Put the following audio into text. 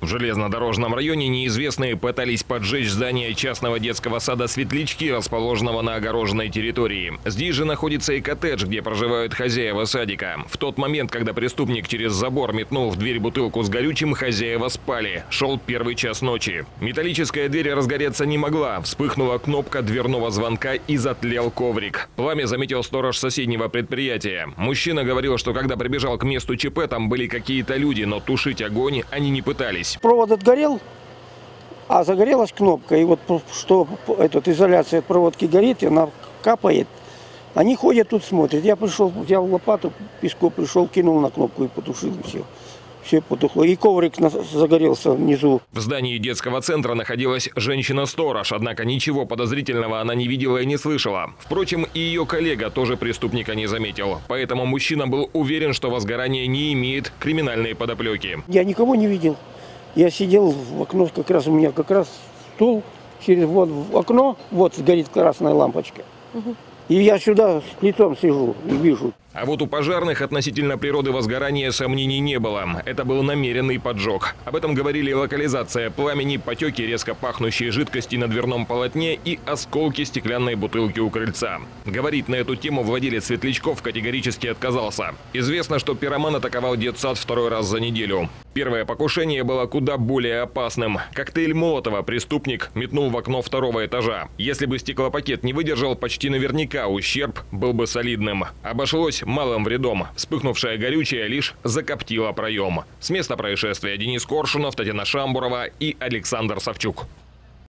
В железнодорожном районе неизвестные пытались поджечь здание частного детского сада «Светлячки», расположенного на огороженной территории. Здесь же находится и коттедж, где проживают хозяева садика. В тот момент, когда преступник через забор метнул в дверь бутылку с горючим, хозяева спали. Шел первый час ночи. Металлическая дверь разгореться не могла. Вспыхнула кнопка дверного звонка и затлел коврик. Пламя заметил сторож соседнего предприятия. Мужчина говорил, что когда прибежал к месту ЧП, там были какие-то люди, но тушить огонь они не пытались. Провод отгорел, а загорелась кнопка. И вот что изоляция от проводки горит, и она капает. Они ходят тут, смотрят. Я пришел, взял лопату, песком пришел, кинул на кнопку и потушил, и все. Все потухло. И коврик загорелся внизу. В здании детского центра находилась женщина-сторож, однако ничего подозрительного она не видела и не слышала. Впрочем, и ее коллега тоже преступника не заметил. Поэтому мужчина был уверен, что возгорание не имеет криминальной подоплеки. Я никого не видел. Я сидел в окно, как раз у меня стул, через вот в окно, вот горит красная лампочка. И я сюда лицом сижу и вижу. А вот у пожарных относительно природы возгорания сомнений не было. Это был намеренный поджог. Об этом говорили локализация пламени, потеки резко пахнущей жидкости на дверном полотне и осколки стеклянной бутылки у крыльца. Говорить на эту тему владелец «Светлячков» категорически отказался. Известно, что пироман атаковал детсад второй раз за неделю. Первое покушение было куда более опасным. Коктейль Молотова преступник метнул в окно второго этажа. Если бы стеклопакет не выдержал, почти наверняка ущерб был бы солидным. Обошлось малым вредом. Вспыхнувшая горючее лишь закоптила проем. С места происшествия Денис Коршунов, Татьяна Шамбурова и Александр Савчук.